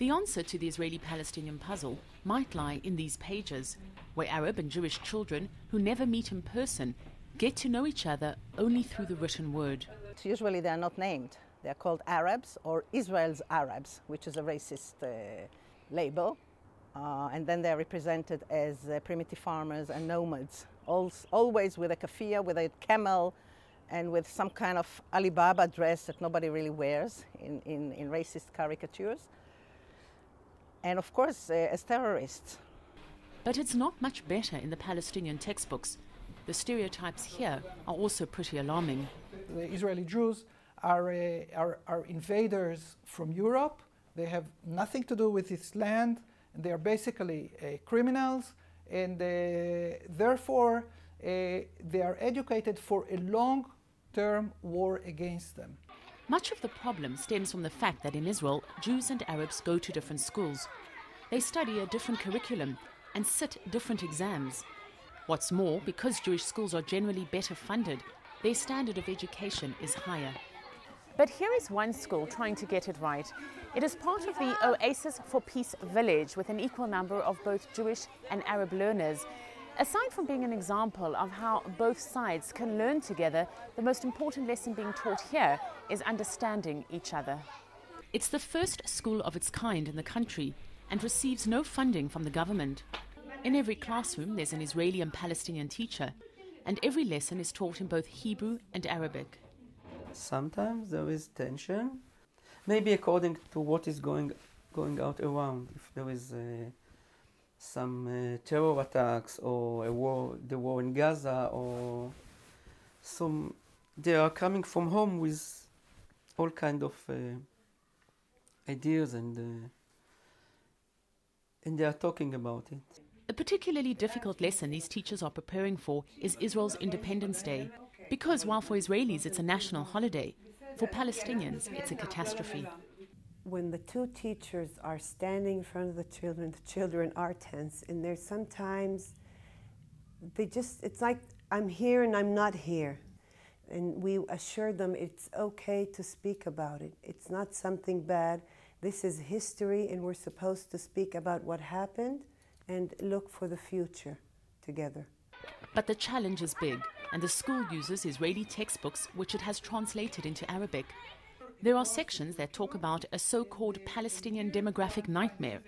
The answer to the Israeli-Palestinian puzzle might lie in these pages, where Arab and Jewish children who never meet in person get to know each other only through the written word. Usually they are not named. They are called Arabs or Israel's Arabs, which is a racist label. And then they are represented as primitive farmers and nomads, always with a kafia, with a camel, and with some kind of Alibaba dress that nobody really wears in racist caricatures. And of course, as terrorists. But it's not much better in the Palestinian textbooks. The stereotypes here are also pretty alarming. The Israeli Jews are invaders from Europe. They have nothing to do with this land. And they are basically criminals, and therefore they are educated for a long-term war against them. Much of the problem stems from the fact that in Israel, Jews and Arabs go to different schools. They study a different curriculum and sit different exams. What's more, because Jewish schools are generally better funded, their standard of education is higher. But here is one school trying to get it right. It is part of the Oasis for Peace village, with an equal number of both Jewish and Arab learners. Aside from being an example of how both sides can learn together, the most important lesson being taught here is understanding each other. It's the first school of its kind in the country and receives no funding from the government. In every classroom there's an Israeli and Palestinian teacher, and every lesson is taught in both Hebrew and Arabic. Sometimes there is tension, maybe according to what is going out around. If there is some terror attacks or a war, the war in Gaza, or some, they are coming from home with all kind of ideas, and they are talking about it. A particularly difficult lesson these teachers are preparing for is Israel's Independence Day. Because while for Israelis it's a national holiday, for Palestinians it's a catastrophe. When the two teachers are standing in front of the children are tense, and there's sometimes they just, it's like, I'm here and I'm not here. And we assure them it's okay to speak about it. It's not something bad. This is history, and we're supposed to speak about what happened and look for the future together. But the challenge is big, and the school uses Israeli textbooks which it has translated into Arabic. There are sections that talk about a so-called Palestinian demographic nightmare,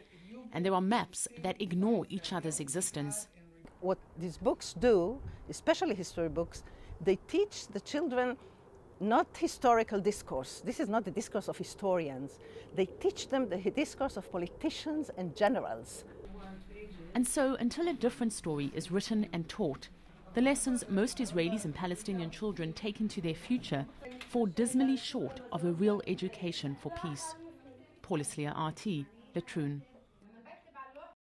and there are maps that ignore each other's existence. What these books do, especially history books, they teach the children not historical discourse. This is not the discourse of historians. They teach them the discourse of politicians and generals. And so, until a different story is written and taught, the lessons most Israelis and Palestinian children take into their future fall dismally short of a real education for peace. Paul Isleai, RT, Latrun.